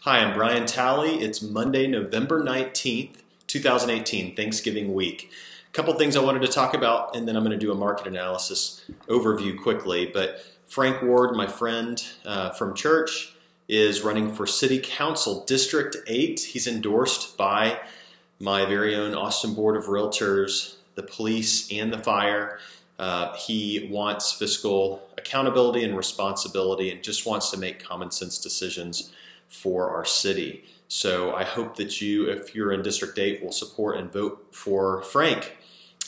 Hi, I'm Brian Talley. It's Monday, November 19th, 2018, Thanksgiving week. A couple things I wanted to talk about, and then I'm going to do a market analysis overview quickly. But Frank Ward, my friend from church, is running for City Council District 8. He's endorsed by my very own Austin Board of Realtors, the police, and the fire. He wants fiscal accountability and responsibility and just wants to make common sense decisions for our city. So I hope that you, if you're in District 8, will support and vote for Frank.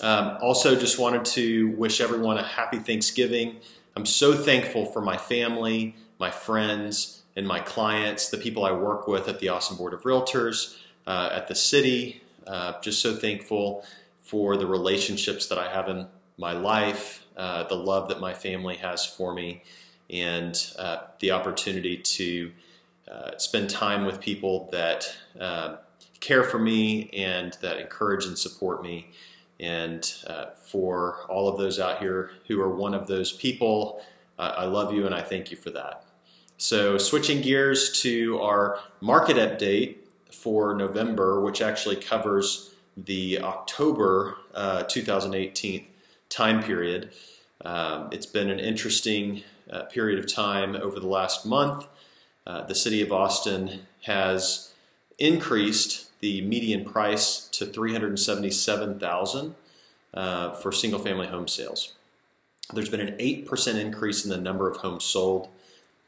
Also, just wanted to wish everyone a happy Thanksgiving. I'm so thankful for my family, my friends, and my clients, the people I work with at the Austin Board of Realtors, at the city. Just so thankful for the relationships that I have in my life, the love that my family has for me, and the opportunity to spend time with people that care for me and that encourage and support me. And for all of those out here who are one of those people, I love you and I thank you for that. So switching gears to our market update for November, which actually covers the October 2018 time period. It's been an interesting period of time over the last month. The city of Austin has increased the median price to $377,000 for single-family home sales. There's been an 8% increase in the number of homes sold,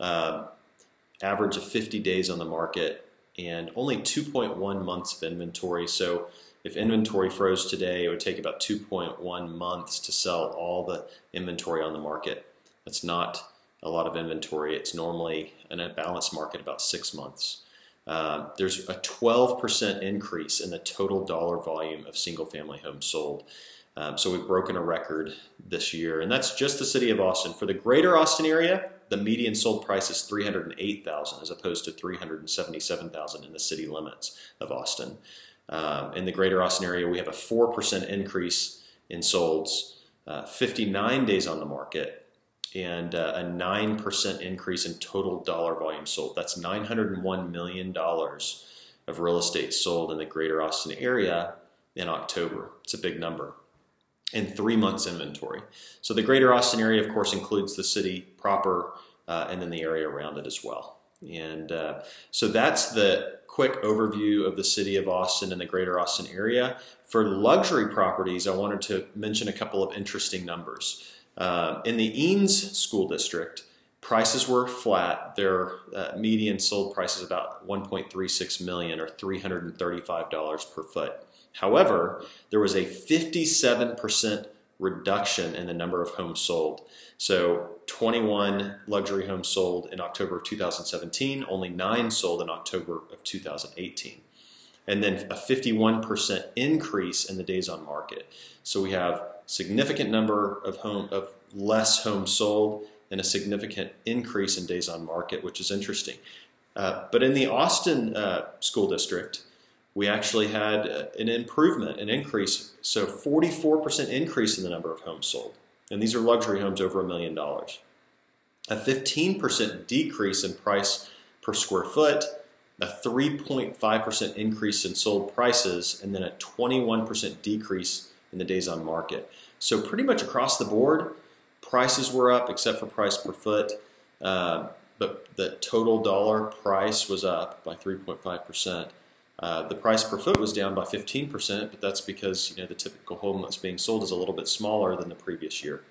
average of 50 days on the market, and only 2.1 months of inventory. So if inventory froze today, it would take about 2.1 months to sell all the inventory on the market. That's not a lot of inventory. It's normally in a balanced market about 6 months. There's a 12% increase in the total dollar volume of single-family homes sold. So we've broken a record this year, and that's just the city of Austin. For the greater Austin area, the median sold price is $308,000 as opposed to $377,000 in the city limits of Austin. In the greater Austin area, we have a 4% increase in solds, 59 days on the market, and a 9% increase in total dollar volume sold. That's $901 million of real estate sold in the greater Austin area in October. It's a big number. And 3 months inventory. So the greater Austin area, of course, includes the city proper and then the area around it as well. And so that's the quick overview of the city of Austin and the greater Austin area. For luxury properties, I wanted to mention a couple of interesting numbers. In the Eanes School District, prices were flat. Their median sold price is about $1.36 million or $335 per foot. However, there was a 57% reduction in the number of homes sold. So 21 luxury homes sold in October of 2017, only 9 sold in October of 2018. And then a 51% increase in the days on market. So we have significant number of less homes sold and a significant increase in days on market, which is interesting. But in the Austin School District, we actually had an improvement, an increase, so 44% increase in the number of homes sold. And these are luxury homes over $1 million. A 15% decrease in price per square foot, a 3.5% increase in sold prices, and then a 21% decrease in the days on market. So pretty much across the board, prices were up except for price per foot, but the total dollar price was up by 3.5%. The price per foot was down by 15%, but that's because the typical home that's being sold is a little bit smaller than the previous year.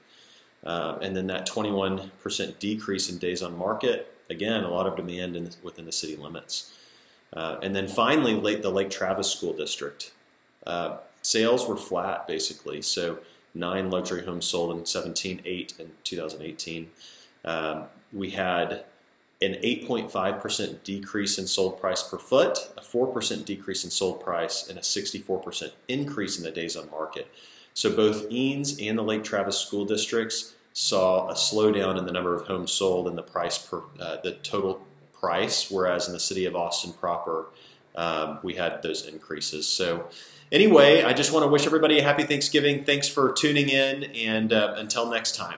And then that 21% decrease in days on market, again, a lot of demand within the city limits. And then finally, the Lake Travis School District. Sales were flat, basically, so 9 luxury homes sold in 17, 8 in 2018. We had an 8.5% decrease in sold price per foot, a 4% decrease in sold price, and a 64% increase in the days on market. So both Eanes and the Lake Travis School Districts saw a slowdown in the number of homes sold and the price per the total price, whereas in the city of Austin proper, we had those increases. So anyway, I just want to wish everybody a happy Thanksgiving. Thanks for tuning in, and until next time.